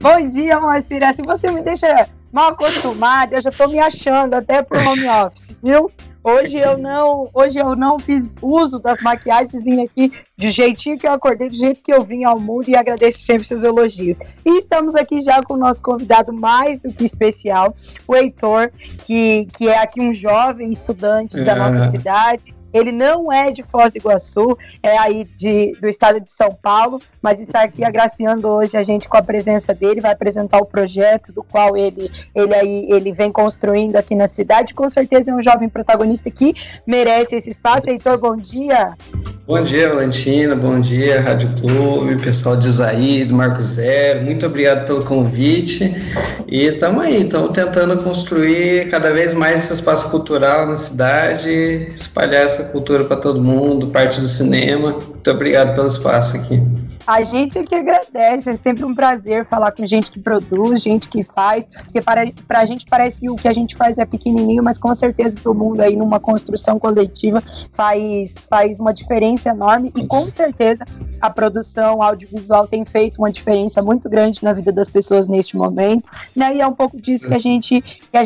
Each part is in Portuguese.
Bom dia, Moacira. Se você me deixa mal acostumada, eu já estou me achando até pro home office, viu? Hoje eu não fiz uso das maquiagens, vim aqui do jeitinho que eu acordei, do jeito que eu vim ao mundo, e agradeço sempre seus elogios. E estamos aqui já com o nosso convidado mais do que especial, o Heitor, que é aqui um jovem estudante da nossa cidade. Ele não é de Foz do Iguaçu, é aí do estado de São Paulo, mas está aqui agraciando hoje a gente com a presença dele, vai apresentar o projeto do qual ele vem construindo aqui na cidade. Com certeza é um jovem protagonista que merece esse espaço. Heitor, bom dia. Bom dia, Valentina, bom dia, Rádio Clube, pessoal de Usaí, do Marco Zero, muito obrigado pelo convite. E estamos tentando construir cada vez mais esse espaço cultural na cidade, espalhar essa cultura para todo mundo, parte do cinema. Muito obrigado pelo espaço aqui. A gente que agradece, é sempre um prazer falar com gente que produz, gente que faz, porque para a gente parece que o que a gente faz é pequenininho, mas com certeza todo mundo aí numa construção coletiva faz uma diferença enorme, e com certeza a produção audiovisual tem feito uma diferença muito grande na vida das pessoas neste momento, né? E é um pouco disso que a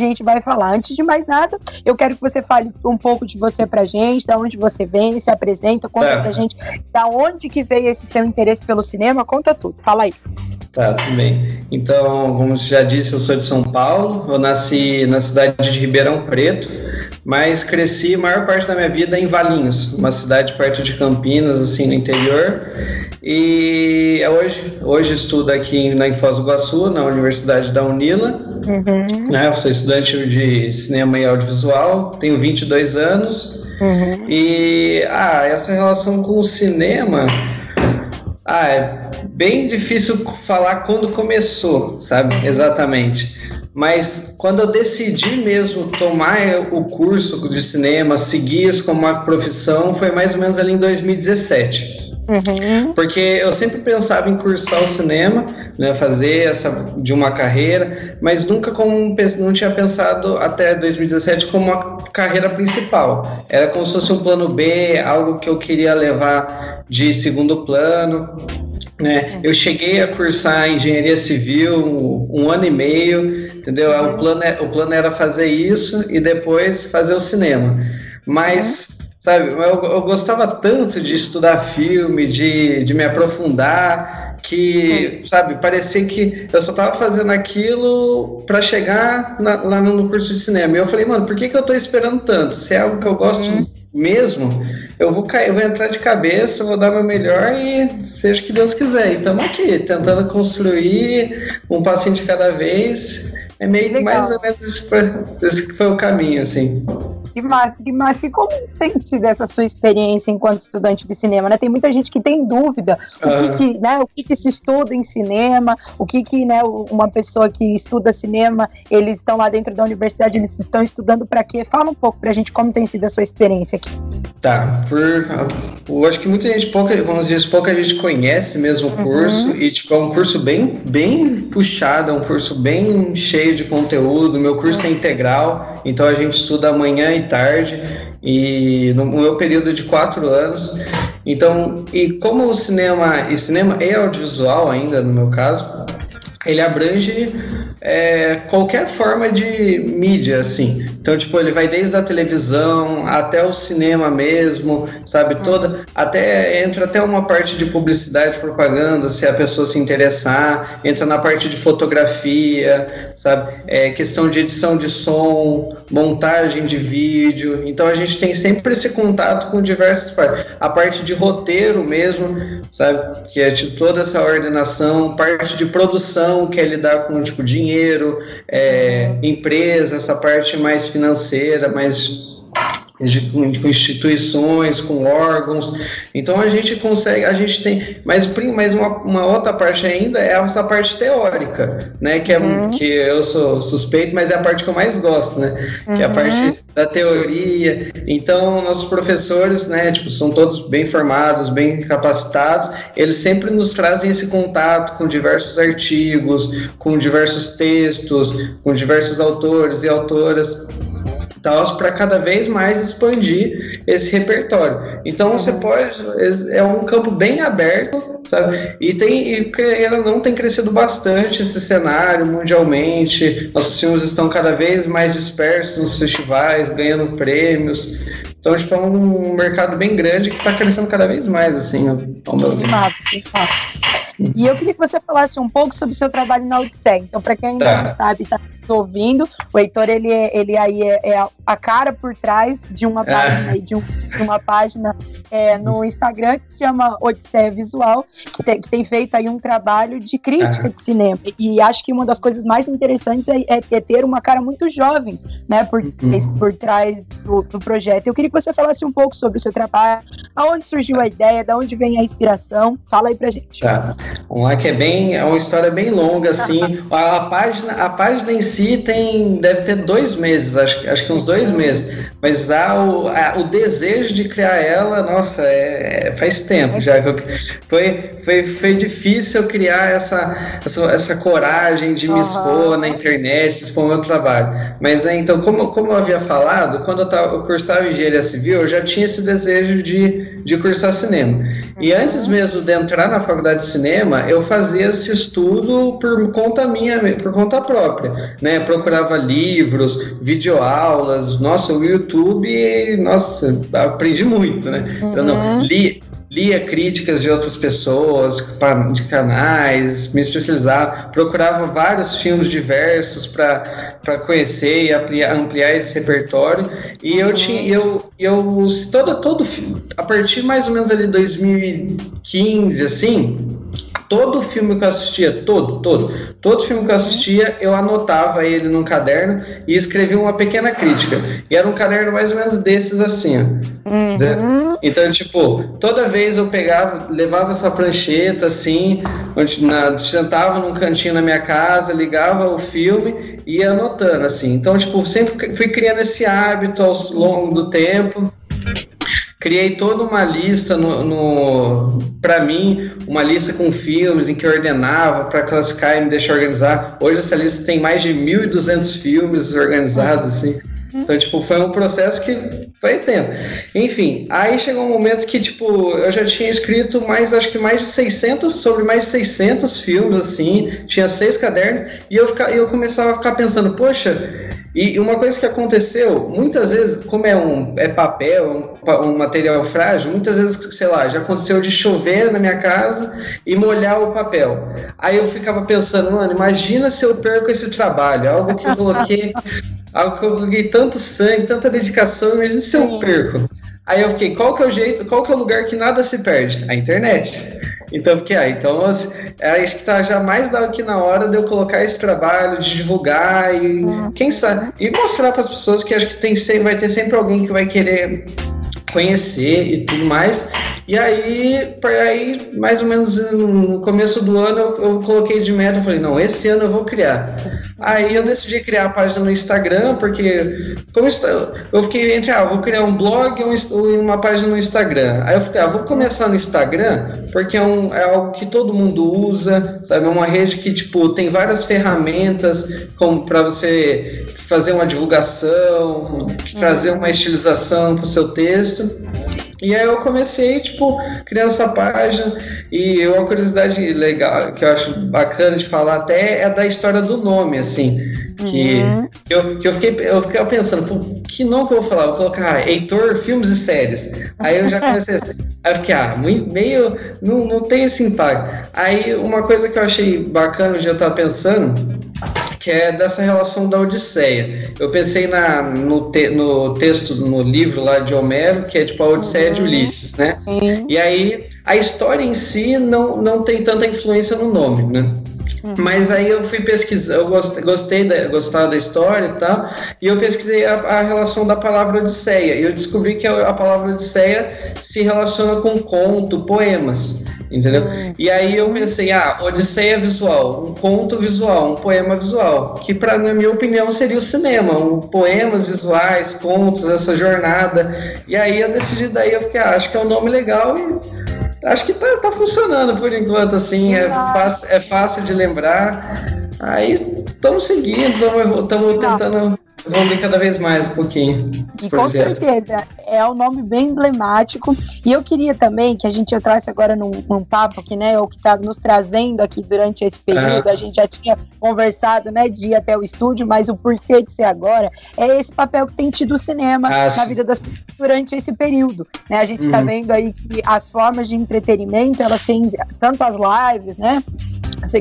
gente vai falar. Antes de mais nada, eu quero que você fale um pouco de você pra gente, da onde você vem, se apresenta, conta pra gente da onde que veio esse seu interesse pelo cinema, conta tudo, fala aí. Tá, tudo bem. Então, como já disse, eu sou de São Paulo, eu nasci na cidade de Ribeirão Preto, mas cresci a maior parte da minha vida em Valinhos, uma cidade perto de Campinas, assim, no interior, e hoje estudo aqui na Foz do Iguaçu, na Universidade da UNILA, né? Sou estudante de cinema e audiovisual, tenho 22 anos, e essa relação com o cinema... é bem difícil falar quando começou, sabe? Exatamente. Mas quando eu decidi mesmo tomar o curso de cinema, seguir isso como uma profissão, foi mais ou menos ali em 2017. Porque eu sempre pensava em cursar o cinema, né, fazer essa de uma carreira, mas nunca não tinha pensado até 2017 como uma carreira principal. Era como se fosse um plano B, algo que eu queria levar de segundo plano, né? Eu cheguei a cursar engenharia civil um ano e meio, entendeu? O plano era fazer isso e depois fazer o cinema, mas... Sabe, eu gostava tanto de estudar filme, de me aprofundar, que, sabe, parecia que eu só tava fazendo aquilo para chegar lá no curso de cinema. E eu falei, mano, por que eu tô esperando tanto? Se é algo que eu gosto mesmo, eu vou entrar de cabeça, vou dar meu melhor e seja o que Deus quiser. E estamos aqui, tentando construir um passinho de cada vez. É meio que mais ou menos esse que foi o caminho, assim. Que massa, e como tem sido essa sua experiência enquanto estudante de cinema, né? Tem muita gente que tem dúvida, o que se estuda em cinema, o que uma pessoa que estuda cinema, eles estão lá dentro da universidade, eles estão estudando pra quê? Fala um pouco pra gente como tem sido a sua experiência aqui. Tá, eu acho que muita gente, pouca gente conhece mesmo o curso, e tipo, é um curso bem, bem puxado, é um curso bem cheio de conteúdo, meu curso é integral, então a gente estuda amanhã e tarde, e no meu período de 4 anos. Então, e como o cinema e audiovisual ainda, no meu caso, ele abrange qualquer forma de mídia, assim. Então, tipo, ele vai desde a televisão até o cinema mesmo, sabe, entra até uma parte de publicidade, propaganda, se a pessoa se interessar, entra na parte de fotografia, sabe, questão de edição de som, montagem de vídeo. Então, a gente tem sempre esse contato com diversas partes. A parte de roteiro mesmo, sabe, que é tipo, toda essa ordenação, parte de produção, que é lidar com, tipo, dinheiro, empresa, essa parte mais financeira, mais com instituições, com órgãos. Então a gente tem, mas uma outra parte ainda é essa parte teórica, né, que eu sou suspeito, mas é a parte que eu mais gosto, né, que é a parte da teoria. Então nossos professores, né, tipo, são todos bem formados, bem capacitados, eles sempre nos trazem esse contato com diversos artigos, com diversos textos, com diversos autores e autoras. tal, para cada vez mais expandir esse repertório. Então você pode, é um campo bem aberto, sabe? E tem, ela não tem crescido bastante esse cenário mundialmente. Nossos filmes estão cada vez mais dispersos nos festivais, ganhando prêmios. Então, tipo, é um mercado bem grande que está crescendo cada vez mais, assim, ao meu ver. E eu queria que você falasse um pouco sobre o seu trabalho na Odisseia. Então, para quem ainda não sabe, está ouvindo, o Heitor, ele aí é a cara por trás de uma página, de uma página no Instagram que chama Odisseia Visual, que tem feito aí um trabalho de crítica de cinema. E acho que uma das coisas mais interessantes é ter uma cara muito jovem, né, por trás do projeto. Eu queria que você falasse um pouco sobre o seu trabalho, aonde surgiu a ideia, de onde vem a inspiração. Fala aí pra gente. Tá. Vamos lá, que é uma história bem longa, assim. A página em si deve ter 2 meses, acho que uns 2 meses. Mas o desejo de criar ela, nossa, faz tempo já. Foi difícil criar essa coragem de me expor na internet, de expor o meu trabalho. Mas, né, então, como eu havia falado, quando eu cursava engenharia civil, eu já tinha esse desejo de cursar cinema. E antes mesmo de entrar na faculdade de cinema, eu fazia esse estudo por conta própria, né? Procurava livros, videoaulas. Nossa, o YouTube, nossa, aprendi muito, né? Então, lia críticas de outras pessoas, de canais, me especializava, procurava vários filmes diversos para conhecer e ampliar esse repertório. E eu todo filme, a partir mais ou menos ali 2015, assim, todo filme que eu assistia, todo filme que eu assistia, eu anotava ele num caderno e escrevia uma pequena crítica. E era um caderno mais ou menos desses assim, ó. Então, tipo, toda vez eu levava essa prancheta assim, onde sentava num cantinho na minha casa, ligava o filme e ia anotando, assim. Então, tipo, sempre fui criando esse hábito ao longo do tempo. Criei toda uma lista, para mim, uma lista com filmes em que eu ordenava para classificar e me deixar organizar. Hoje essa lista tem mais de 1.200 filmes organizados, assim. Então, tipo, foi um processo que foi tempo. Enfim, aí chegou um momento que, tipo, eu já tinha escrito mais de 600 filmes, assim. Tinha 6 cadernos e eu começava a ficar pensando, poxa... E uma coisa que aconteceu, muitas vezes, como é papel, um material frágil, muitas vezes, sei lá, já aconteceu de chover na minha casa e molhar o papel. Aí eu ficava pensando, mano, imagina se eu perco esse trabalho, algo que eu coloquei tanto sangue, tanta dedicação, imagina se eu perco. Aí eu fiquei, qual que é o lugar que nada se perde? A internet. Então, acho que tá já mais dado aqui na hora de eu colocar esse trabalho, de divulgar e quem sabe, e mostrar para as pessoas que acho que vai ter sempre alguém que vai querer conhecer e tudo mais. E aí mais ou menos no começo do ano eu coloquei de meta, eu falei, não, esse ano eu vou criar. Aí eu decidi criar a página no Instagram, porque eu fiquei entre, vou criar um blog e uma página no Instagram. Aí eu falei, vou começar no Instagram, porque é algo que todo mundo usa, sabe? É uma rede que, tipo, tem várias ferramentas como para você fazer uma divulgação, trazer uma estilização para o seu texto. E aí eu comecei, tipo, criando essa página. E uma curiosidade legal, que eu acho bacana de falar até, é da história do nome, assim. Eu fiquei pensando, que nome que eu vou falar? Vou colocar Heitor Filmes e Séries. Aí eu já comecei assim. Aí eu fiquei, meio... Não tem esse impacto. Aí uma coisa que eu achei bacana, onde eu tava pensando... que é dessa relação da Odisseia. Eu pensei no texto, no livro lá de Homero, que é tipo a Odisseia de Ulisses, né? E aí, a história em si não tem tanta influência no nome, né? Mas aí eu fui pesquisar, eu gostava da história e tal, e eu pesquisei a relação da palavra Odisseia, e eu descobri que a palavra Odisseia se relaciona com conto, poemas, entendeu? E aí eu pensei, Odisseia visual, um conto visual, um poema visual, que na minha opinião seria o cinema, poemas visuais, contos, essa jornada. E aí eu decidi, daí eu fiquei, acho que é um nome legal e... acho que tá funcionando por enquanto, assim, é fácil de lembrar. Aí estamos seguindo, estamos tentando Vamos ver cada vez mais um pouquinho. E com certeza, é um nome bem emblemático. E eu queria também que a gente entrasse agora num papo que, né, é o que está nos trazendo aqui durante esse período. A gente já tinha conversado, né, de ir até o estúdio, mas o porquê de ser agora é esse papel que tem tido o cinema na vida das pessoas durante esse período. Né? A gente está vendo aí que as formas de entretenimento, elas têm tanto as lives, né?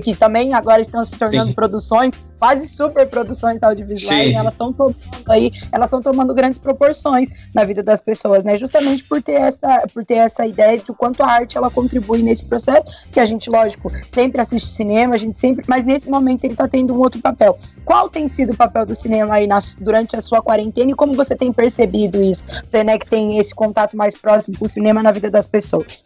Que também agora estão se tornando produções, quase super produções audiovisuais, né? elas estão tomando grandes proporções na vida das pessoas, né? Justamente por ter essa ideia de o quanto a arte ela contribui nesse processo, que a gente, lógico, sempre assiste cinema, a gente sempre, mas nesse momento ele está tendo um outro papel. Qual tem sido o papel do cinema aí durante a sua quarentena e como você tem percebido isso? Você, né, que tem esse contato mais próximo com o cinema na vida das pessoas.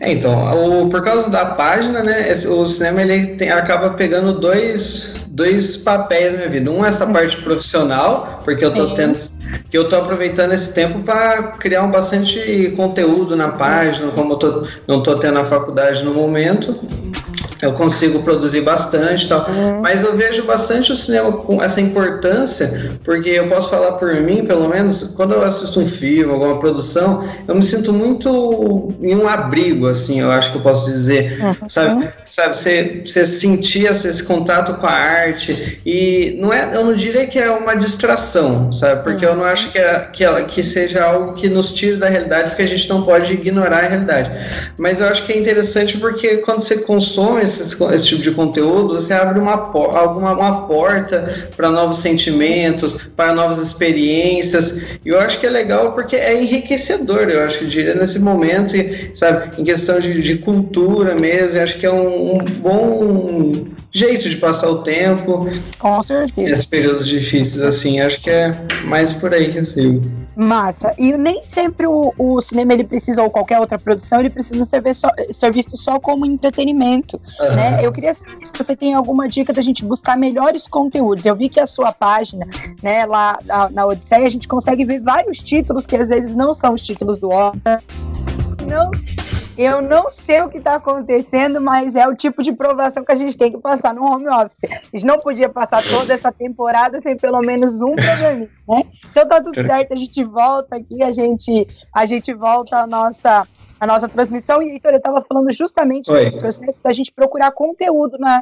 Então, por causa da página, né, o cinema ele acaba pegando dois papéis na minha vida. Um é essa parte profissional, porque eu tô aproveitando esse tempo para criar bastante conteúdo na página, como eu não tô tendo a faculdade no momento. Eu consigo produzir bastante e tal, mas eu vejo bastante o cinema com essa importância, porque eu posso falar por mim, pelo menos, quando eu assisto um filme, alguma produção, eu me sinto muito em um abrigo, assim, eu acho que eu posso dizer, sabe, você sentir esse contato com a arte, e não é, eu não diria que é uma distração, sabe, porque eu não acho que seja algo que nos tire da realidade, porque a gente não pode ignorar a realidade, mas eu acho que é interessante porque quando você consome esse tipo de conteúdo, você abre uma porta para novos sentimentos, para novas experiências, e eu acho que é legal porque é enriquecedor, eu acho, nesse momento, sabe, em questão de cultura mesmo, eu acho que é um bom jeito de passar o tempo. Com certeza. Nesses períodos difíceis, assim, acho que é mais por aí que eu sigo. Massa, e nem sempre o cinema ele precisa, ou qualquer outra produção, ele precisa ser visto só como entretenimento, né? Eu queria saber se você tem alguma dica da gente buscar melhores conteúdos. Eu vi que a sua página, né, lá na Odisseia, a gente consegue ver vários títulos que às vezes não são os títulos do Oscar. Eu não sei o que está acontecendo, mas é o tipo de provação que a gente tem que passar no home office. A gente não podia passar toda essa temporada sem pelo menos um programinha, né? Então tá tudo certo, a gente volta aqui, a gente volta à nossa transmissão. E, Heitor, eu estava falando justamente desse processo da gente procurar conteúdo na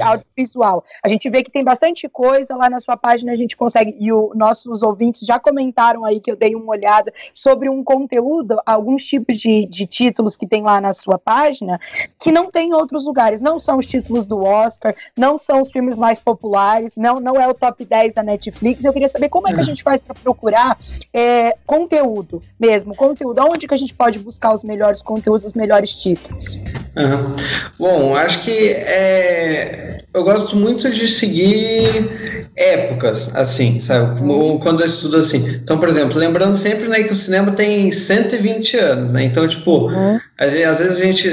audiovisual. A gente vê que tem bastante coisa lá na sua página, a gente consegue, e nossos ouvintes já comentaram aí que eu dei uma olhada sobre um conteúdo, alguns tipos de títulos que tem lá na sua página, que não tem em outros lugares, não são os títulos do Oscar, não são os filmes mais populares, não é o top 10 da Netflix. Eu queria saber como é que a gente faz para procurar conteúdo mesmo, onde que a gente pode buscar os melhores conteúdos, os melhores títulos. Bom, acho que eu gosto muito de seguir épocas, assim, sabe? Quando eu estudo assim. Então, por exemplo, lembrando sempre, né, que o cinema tem 120 anos, né? Então, tipo, às vezes a gente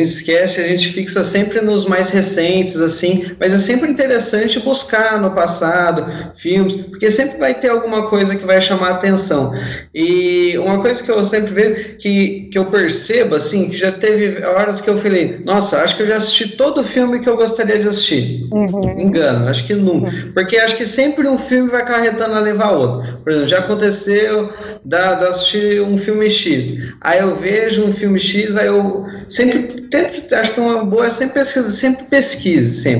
esquece, a gente fixa sempre nos mais recentes, assim, mas é sempre interessante buscar no passado filmes, porque sempre vai ter alguma coisa que vai chamar a atenção. E uma coisa que eu sempre vejo, que eu percebo, assim, que já teve horas que eu falei, nossa, acho que eu já assisti todo o filme que eu gostaria de assistir. Engano, acho que nunca. Porque acho que sempre um filme vai acarretando a levar outro. Por exemplo, já aconteceu de assistir um filme X. Aí eu vejo um filme X, aí eu sempre acho que uma boa é sempre pesquise,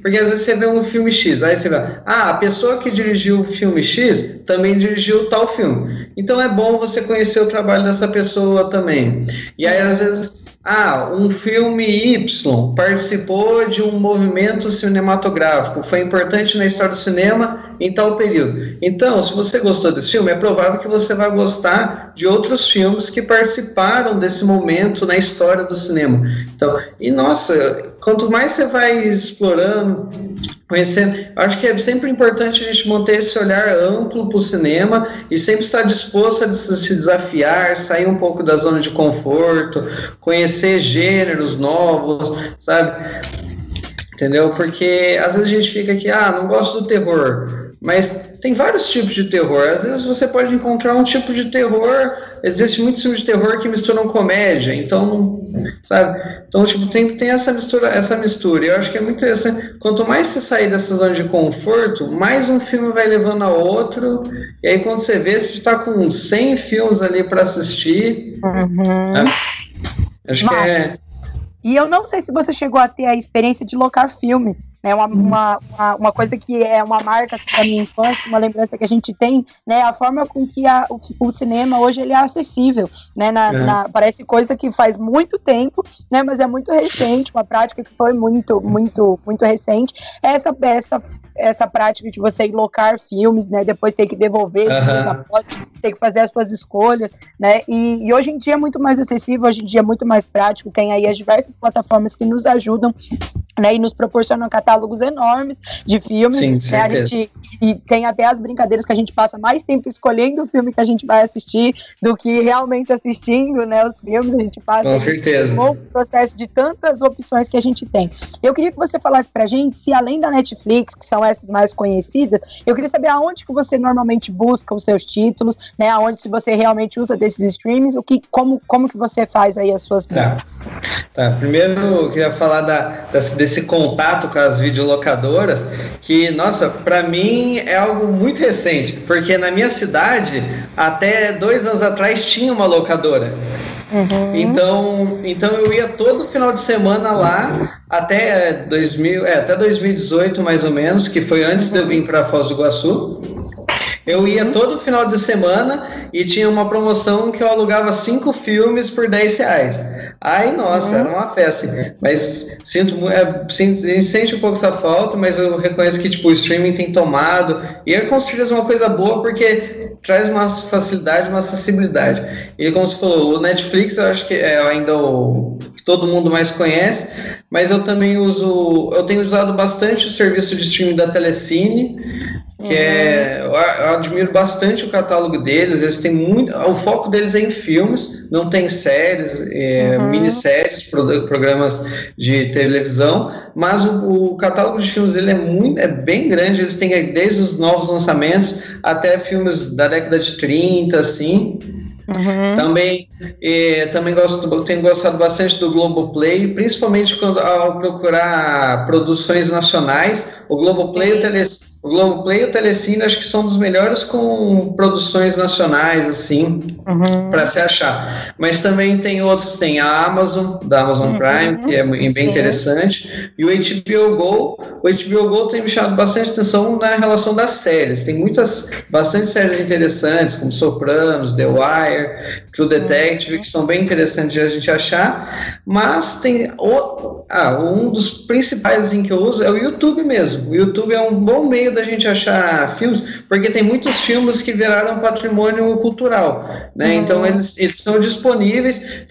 porque às vezes você vê um filme X, aí você vai, a pessoa que dirigiu o filme X também dirigiu tal filme. Então é bom você conhecer o trabalho dessa pessoa também. E aí às vezes um filme Y participou de um movimento cinematográfico, foi importante na história do cinema em tal período. Então, se você gostou desse filme, é provável que você vai gostar de outros filmes que participaram desse momento na história do cinema. Então, e nossa, quanto mais você vai explorando, conhecendo, acho que é sempre importante a gente manter esse olhar amplo para o cinema e sempre estar disposto a se desafiar, sair um pouco da zona de conforto, conhecer gêneros novos, sabe? Entendeu? Porque às vezes a gente fica aqui, não gosto do terror. Mas tem vários tipos de terror. Às vezes você pode encontrar um tipo de terror. Existe muitos tipos de terror que misturam comédia. Então, sabe? Então, tipo, sempre tem essa mistura. E eu acho que é muito interessante. Quanto mais você sair dessa zona de conforto, mais um filme vai levando a outro. E aí, quando você vê, você está com 100 filmes ali para assistir. Uhum. Né? Acho que é... E eu não sei se você chegou a ter a experiência de locar filmes, né? Uma coisa que é uma marca da minha infância, uma lembrança que a gente tem, né? A forma com que o cinema hoje ele é acessível, né? Parece coisa que faz muito tempo, né? Mas é muito recente, uma prática que foi muito recente. Essa prática de você ir locar filmes, né? Depois ter que devolver, ter que fazer as suas escolhas, né? E hoje em dia é muito mais acessível, hoje em dia é muito mais prático. Tem aí as diversas plataformas que nos ajudam, né, e nos proporcionam catálogos enormes de filmes. Sim, né, a gente, e tem até as brincadeiras que a gente passa mais tempo escolhendo o filme que a gente vai assistir do que realmente assistindo, né, os filmes. A gente passa um processo de tantas opções que a gente tem. Eu queria que você falasse pra gente, se além da Netflix, que são essas mais conhecidas, eu queria saber aonde que você normalmente busca os seus títulos, né, aonde, se você realmente usa desses streams, como que você faz aí as suas buscas. Tá, primeiro eu queria falar desse contato com as videolocadoras, que, nossa, pra mim é algo muito recente, porque na minha cidade, até 2 anos atrás, tinha uma locadora. Uhum. Então eu ia todo final de semana lá, até 2018, mais ou menos, que foi antes de eu vir pra Foz do Iguaçu. Eu ia todo final de semana e tinha uma promoção que eu alugava 5 filmes por R$10. Ai, nossa, era uma festa. Assim. Mas a gente sente um pouco essa falta, mas eu reconheço que, tipo, o streaming tem tomado. E é com certeza uma coisa boa, porque traz uma facilidade, uma acessibilidade. E como você falou, o Netflix eu acho que é ainda o que todo mundo mais conhece, mas eu tenho usado bastante o serviço de streaming da Telecine, que eu admiro bastante o catálogo deles. Eles têm o foco deles é em filmes, não tem séries, minisséries, programas de televisão, mas o catálogo de filmes dele é bem grande. Eles têm desde os novos lançamentos até filmes da década de 30, assim. Uhum. Também tenho gostado bastante do Globoplay, principalmente ao procurar produções nacionais. O Globoplay e o Telecine acho que são dos melhores com produções nacionais, assim, para se achar. Mas também tem outros, tem a Amazon, da Amazon Prime, que é bem interessante, e o HBO Go. O HBO Go tem me chamado bastante atenção na relação das séries. Tem bastante séries interessantes, como Sopranos, The Wire, True Detective, que são bem interessantes de a gente achar. Mas tem um dos principais que eu uso é o YouTube mesmo. O YouTube é um bom meio da gente achar filmes, porque tem muitos filmes que viraram patrimônio cultural, né? Então eles são disponíveis,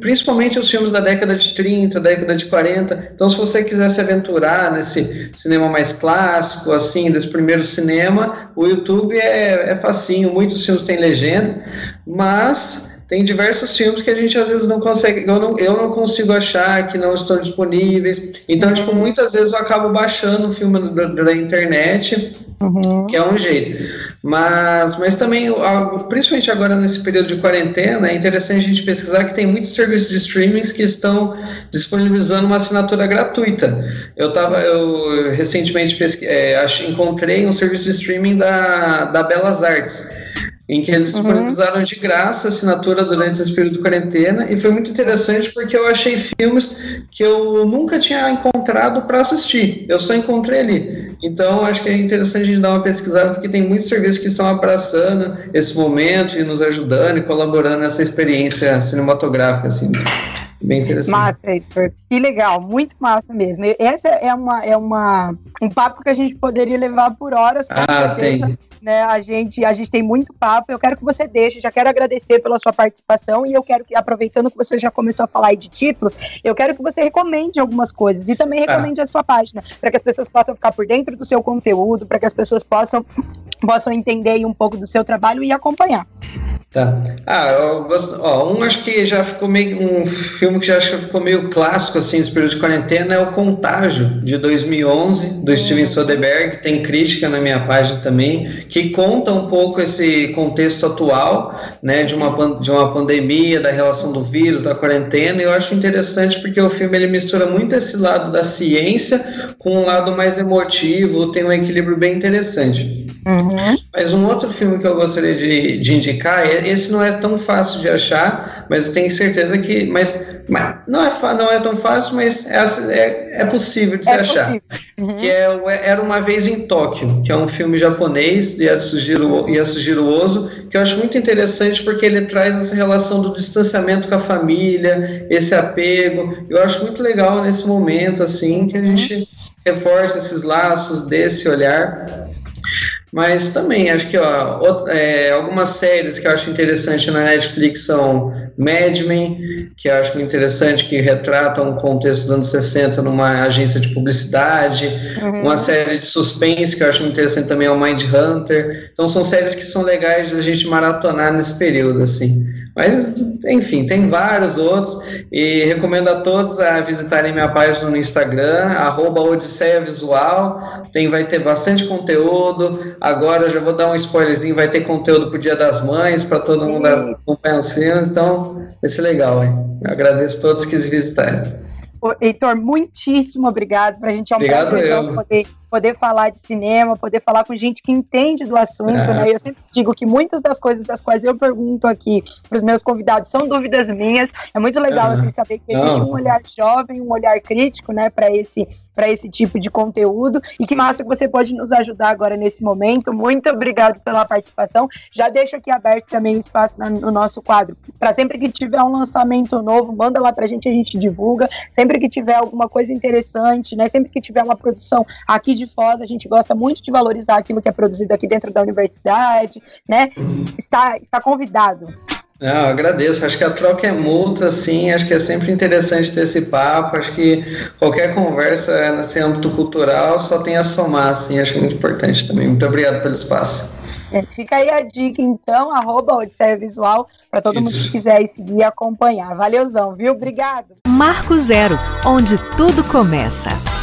principalmente os filmes da década de 30, década de 40. Então, se você quiser se aventurar nesse cinema mais clássico, assim, desse primeiro cinema, o YouTube é facinho. Muitos filmes têm legenda, mas tem diversos filmes que a gente às vezes não consegue, eu não consigo achar, que não estão disponíveis. Então, tipo, muitas vezes eu acabo baixando o filme da internet, que é um jeito. Mas também, principalmente agora nesse período de quarentena, é interessante a gente pesquisar que tem muitos serviços de streaming que estão disponibilizando uma assinatura gratuita. Eu recentemente encontrei um serviço de streaming da Belas Artes, em que eles disponibilizaram de graça a assinatura durante esse período de quarentena, e foi muito interessante porque eu achei filmes que eu nunca tinha encontrado para assistir, eu só encontrei ali. Então, acho que é interessante a gente dar uma pesquisada, porque tem muitos serviços que estão abraçando esse momento e nos ajudando e colaborando nessa experiência cinematográfica, assim. Bem interessante. Massa, Heitor. Que legal, muito massa mesmo. Essa é um papo que a gente poderia levar por horas. Tem. Né? A gente tem muito papo. Eu quero que você deixe, já quero agradecer pela sua participação, e eu quero que, aproveitando que você já começou a falar aí de títulos, eu quero que você recomende algumas coisas, e também recomende a sua página, para que as pessoas possam ficar por dentro do seu conteúdo, para que as pessoas possam entender um pouco do seu trabalho e acompanhar. Tá. Acho que já ficou meio... Um filme que já ficou meio clássico, assim, nesse período de quarentena, é o Contágio, de 2011, do Steven Soderbergh. Tem crítica na minha página também, que conta um pouco esse contexto atual, né, de uma pandemia, da relação do vírus, da quarentena. E eu acho interessante porque o filme, ele mistura muito esse lado da ciência com um lado mais emotivo, tem um equilíbrio bem interessante. Uhum. Mas um outro filme que eu gostaria de indicar, esse não é tão fácil de achar, mas eu tenho certeza que... Mas não é tão fácil, mas é possível de se achar. Uhum. Que é o Era Uma Vez em Tóquio, que é um filme japonês de Yasujiro Ozu, que eu acho muito interessante porque ele traz essa relação do distanciamento com a família, esse apego. Eu acho muito legal nesse momento, assim, que a gente reforça esses laços desse olhar. Mas também acho que algumas séries que eu acho interessante na Netflix são Mad Men, que eu acho muito interessante, que retrata um contexto dos anos 60 numa agência de publicidade. Uhum. Uma série de suspense que eu acho muito interessante também é o Mindhunter. Então são séries que são legais da gente maratonar nesse período, assim. Mas, enfim, tem vários outros, e recomendo a todos a visitarem minha página no Instagram, @odisseiavisual, vai ter bastante conteúdo. Agora já vou dar um spoilerzinho, vai ter conteúdo pro Dia das Mães, para todo mundo acompanhar o cinema, então vai ser legal, hein? Eu agradeço a todos que visitarem. Heitor, muitíssimo obrigado. Para a gente é um prazer poder falar de cinema, poder falar com gente que entende do assunto, né? Eu sempre digo que muitas das coisas das quais eu pergunto aqui para os meus convidados são dúvidas minhas. É muito legal assim, saber que existe um olhar jovem, um olhar crítico, né, para esse tipo de conteúdo. E que massa que você pode nos ajudar agora nesse momento. Muito obrigado pela participação. Já deixo aqui aberto também o espaço no nosso quadro. Para sempre que tiver um lançamento novo, manda lá para a gente divulga. Sempre que tiver alguma coisa interessante, né? Sempre que tiver uma produção aqui de Foz, a gente gosta muito de valorizar aquilo que é produzido aqui dentro da universidade, né? Está convidado. Não, eu agradeço, acho que a troca é mútua, sim, acho que é sempre interessante ter esse papo, acho que qualquer conversa nesse âmbito cultural só tem a somar, assim, acho muito importante também. Muito obrigado pelo espaço. Fica aí a dica, então, @odisseiavisual, para todo mundo que quiser seguir e acompanhar. Valeuzão, viu? Obrigado. Marco Zero, onde tudo começa.